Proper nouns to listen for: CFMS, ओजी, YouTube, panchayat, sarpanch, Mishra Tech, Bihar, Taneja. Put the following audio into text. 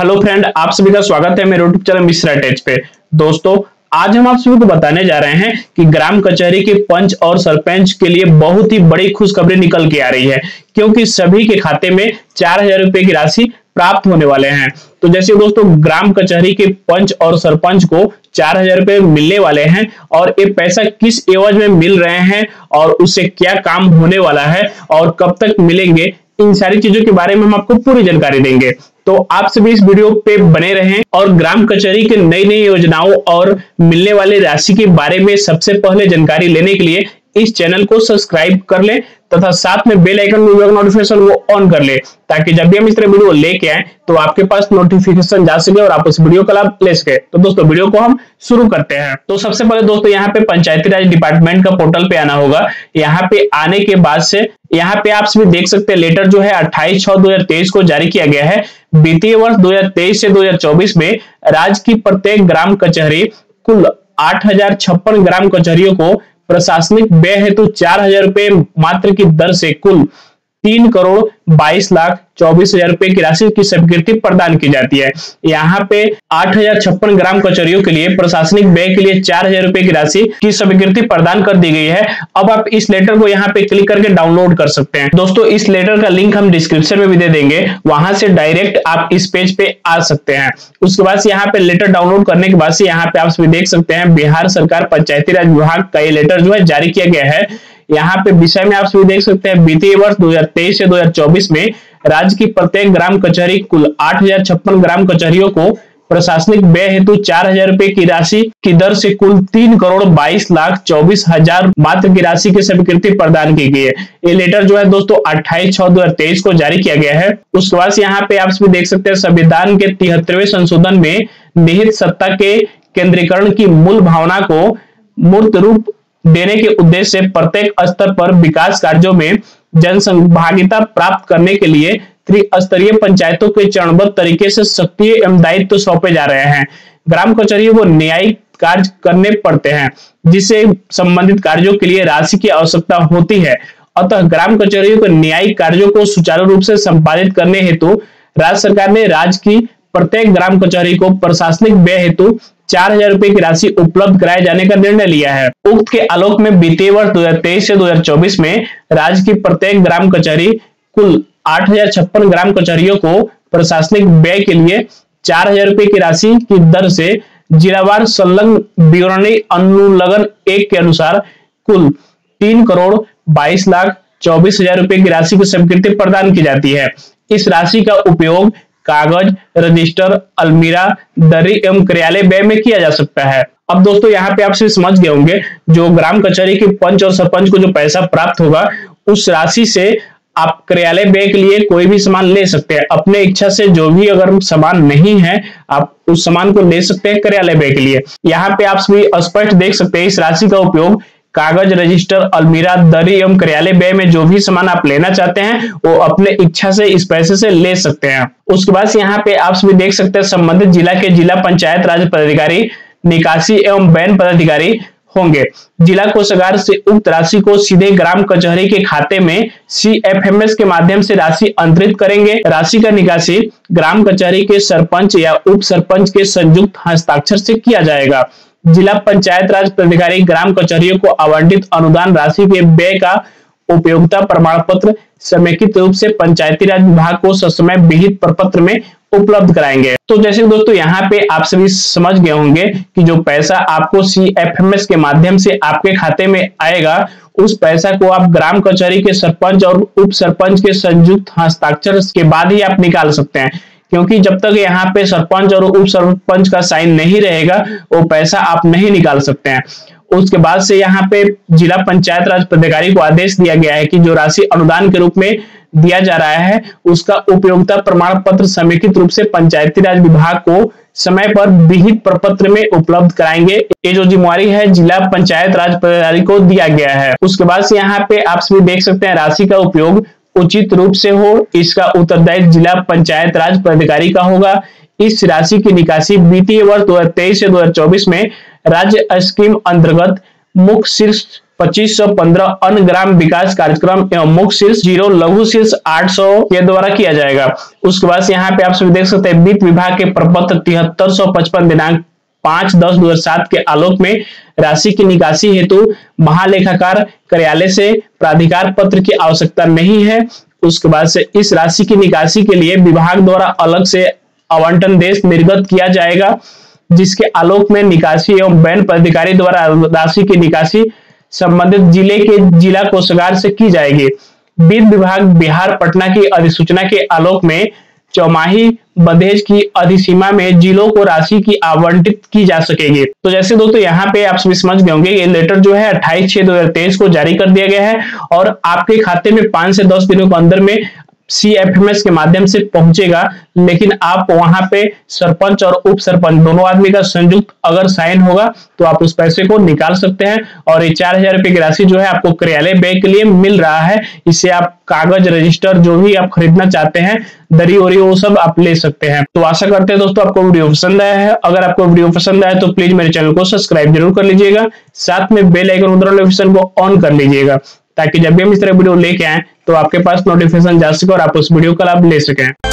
Hello friend, आप सभी का स्वागत है मेरे यूट्यूब चैनल मिश्रा टेच पे। दोस्तों, आज हम आप सभी को बताने जा रहे हैं कि ग्राम कचहरी के पंच और सरपंच के लिए बहुत ही बड़ी खुशखबरी निकल के आ रही है, क्योंकि सभी के खाते में 4000 रुपए की राशि प्राप्त होने वाले हैं। तो जैसे दोस्तों, ग्राम कचहरी के पंच और सरपंच को 4000 रुपए मिलने वाले हैं और ये पैसा किस एवज में मिल रहे हैं और उससे क्या काम होने वाला है और कब तक मिलेंगे, इन सारी चीजों के बारे में हम आपको पूरी जानकारी देंगे। तो आप सभी इस वीडियो पे बने रहें और ग्राम कचहरी के नई नई योजनाओं और मिलने वाले राशि के बारे में सबसे पहले जानकारी लेने के लिए इस चैनल को सब्सक्राइब कर लें तथा साथ में बेल आइकन का नोटिफिकेशन वो ऑन कर लें, ताकि जब भी हम इस तरह वीडियो लेके आए तो आपके पास नोटिफिकेशन जा सके और आप उस वीडियो का लाभ ले सके। तो दोस्तों, वीडियो को हम शुरू करते हैं। तो सबसे पहले दोस्तों, यहाँ पे पंचायती राज डिपार्टमेंट का पोर्टल पे आना होगा। यहाँ पे आने के बाद से यहाँ पे आप सभी देख सकते हैं, लेटर जो है 28/6/2023 को जारी किया गया है। वित्तीय वर्ष 2023 से 2024 में राज्य की प्रत्येक ग्राम कचहरी कुल 8056 ग्राम कचहरियों को प्रशासनिक व्यय हेतु 4000 रुपए मात्र की दर से कुल 3,22,24,000 रुपए की राशि की स्वीकृति प्रदान की जाती है। यहाँ पे 8056 ग्राम कचहरियों के लिए प्रशासनिक व्यय के लिए 4000 रुपए की राशि की स्वीकृति प्रदान कर दी गई है। अब आप इस लेटर को यहाँ पे क्लिक करके डाउनलोड कर सकते हैं। दोस्तों, इस लेटर का लिंक हम डिस्क्रिप्शन में भी दे देंगे, वहां से डायरेक्ट आप इस पेज पे आ सकते हैं। उसके बाद यहाँ पे लेटर डाउनलोड करने के बाद से यहाँ पे आप देख सकते हैं, बिहार सरकार पंचायती राज विभाग का ये लेटर जो है जारी किया गया है। यहाँ पे विषय में आप सभी देख सकते हैं, वित्तीय वर्ष 2023 से 2024 में राज्य की प्रत्येक ग्राम कचहरी कुल 8056 ग्राम कचहरियों को प्रशासनिक व्यय हेतु 4000 रुपए की राशि की दर से कुल 3,22,24,000 मात्र की राशि की स्वीकृति प्रदान की गई है। ये लेटर जो है दोस्तों 28/6/2023 को जारी किया गया है। उसके बाद यहाँ पे आप सभी देख सकते हैं, संविधान के 73वें संशोधन में निहित सत्ता के केंद्रीकरण की मूल भावना को मूर्त रूप देने के उद्देश्य से प्रत्येक स्तर पर विकास कार्यों में जनसहभागिता प्राप्त करने के लिए त्रिस्तरीय पंचायतों के चरणबद्ध तरीके से सक्रिय एवं दायित्व सौंपे जा रहे हैं। ग्राम कचहरियों को न्यायिक कार्य करने पड़ते हैं, जिससे संबंधित कार्यों के लिए राशि की आवश्यकता होती है। अतः ग्राम कचहरियों के न्यायिक कार्यों को सुचारू रूप से संपादित करने हेतु राज्य सरकार ने राज्य की प्रत्येक ग्राम कचहरी को प्रशासनिक व्यय हेतु 4000 रुपए की राशि उपलब्ध कराए जाने का निर्णय लिया है। उक्त के आलोक में वित्तीय वर्ष 2023 से 2024 में राज्य की प्रत्येक ग्राम कचहरी कुल 8056 ग्राम कचहरियों को प्रशासनिक व्यय के लिए 4000 रुपए की राशि की दर से जिलावार संलग्न विवरणी अनुलग्न 1 के अनुसार कुल 3,22,24,000 रुपए की राशि की स्वीकृति प्रदान की जाती है। इस राशि का उपयोग कागज, रजिस्टर, अलमीरा, दर्री एवं कार्यालय व्यय में किया जा सकता है। अब दोस्तों, यहाँ पे आप समझ गए होंगे, जो ग्राम कचहरी के पंच और सरपंच को जो पैसा प्राप्त होगा, उस राशि से आप कार्यालय व्यय के लिए कोई भी सामान ले सकते हैं। अपने इच्छा से जो भी अगर सामान नहीं है, आप उस सामान को ले सकते हैं कार्यालय व्यय के लिए। यहाँ पे आप भी स्पष्ट देख सकते हैं, इस राशि का उपयोग कागज, रजिस्टर, अलमीरा, दरी एवं कार्यालय व्यय में जो भी सामान आप लेना चाहते हैं, वो अपने इच्छा से इस पैसे से ले सकते हैं। उसके बाद यहाँ पे आप सभी देख सकते हैं, संबंधित जिला के जिला पंचायत राज पदाधिकारी, निकासी एवं बैन पदाधिकारी होंगे। जिला कोषागार से उक्त राशि को सीधे ग्राम कचहरी के खाते में CFMS के माध्यम से राशि अंतरित करेंगे। राशि का निकासी ग्राम कचहरी के सरपंच या उप सरपंच के संयुक्त हस्ताक्षर से किया जाएगा। जिला पंचायत राज पदाधिकारी ग्राम कचहरियों को आवंटित अनुदान राशि के व्यय का उपयोगिता प्रमाण पत्र समेकित रूप से पंचायती राज विभाग को ससमय विहित प्रपत्र में उपलब्ध कराएंगे। तो जैसे दोस्तों, यहाँ पे आप सभी समझ गए होंगे कि जो पैसा आपको CFMS के माध्यम से आपके खाते में आएगा, उस पैसा को आप ग्राम कचहरी के सरपंच और उप सरपंच के संयुक्त हस्ताक्षर के बाद ही आप निकाल सकते हैं, क्योंकि जब तक यहाँ पे सरपंच और उप सरपंच का साइन नहीं रहेगा, वो पैसा आप नहीं निकाल सकते हैं। उसके बाद से यहाँ पे जिला पंचायत राज पदाधिकारी को आदेश दिया गया है कि जो राशि अनुदान के रूप में दिया जा रहा है, उसका उपयोगिता प्रमाण पत्र समेकित रूप से पंचायती राज विभाग को समय पर विहित प्रपत्र में उपलब्ध कराएंगे। ये जो जिम्मेवारी है जिला पंचायत राज पदाधिकारी को दिया गया है। उसके बाद से यहाँ पे आप सभी देख सकते हैं, राशि का उपयोग उचित रूप से हो, इसका उत्तरदायित्व जिला पंचायत राज पदाधिकारी का होगा। इस राशि की निकासी वित्तीय वर्ष 2023 से 2024 में राज्य स्कीम अंतर्गत मुख्य शीर्ष 2515 अन्न ग्राम विकास कार्यक्रम एवं मुख्य शीर्ष 0 लघु शीर्ष 800 के द्वारा किया जाएगा। उसके बाद यहाँ पे आप सभी देख सकते हैं वित्त विभाग के प्रपत्र 7355 दिनांक 5/10/2007 के आलोक में राशि की निकासी हेतु महालेखाकार कार्यालय से प्राधिकार पत्र की आवश्यकता नहीं है। उसके बाद से इस राशि की निकासी के लिए विभाग द्वारा अलग से आवंटन देश निर्गत किया जाएगा, जिसके आलोक में निकासी एवं बैंक प्राधिकारी द्वारा राशि की निकासी संबंधित जिले के जिला कोषागार से की जाएगी। वित्त विभाग बिहार पटना की अधिसूचना के आलोक में चौमाही बंदेज की अधिसीमा में जिलों को राशि की आवंटित की जा सकेगी। तो जैसे दोस्तों यहाँ पे आप सभी समझ गए होंगे ये लेटर जो है 28/6/2023 को जारी कर दिया गया है और आपके खाते में 5 से 10 दिनों के अंदर में CFMS के माध्यम से पहुंचेगा। लेकिन आप वहां पे सरपंच और उप सरपंच दोनों आदमी का संयुक्त अगर साइन होगा तो आप उस पैसे को निकाल सकते हैं। और ये 4000 रुपए की राशि जो है आपको कार्यालय व्यय के लिए मिल रहा है। इससे आप कागज रजिस्टर जो भी आप खरीदना चाहते हैं दरी और वो सब आप ले सकते हैं। तो आशा करते हैं दोस्तों आपको वीडियो पसंद आया है। अगर आपको वीडियो पसंद आया तो प्लीज मेरे चैनल को सब्सक्राइब जरूर कर लीजिएगा, साथ में बेल आइकन नोटिफिकेशन को ऑन कर लीजिएगा ताकि जब भी हम इस तरह वीडियो लेके आए तो आपके पास नोटिफिकेशन जा सके और आप उस वीडियो का लाभ ले सकें।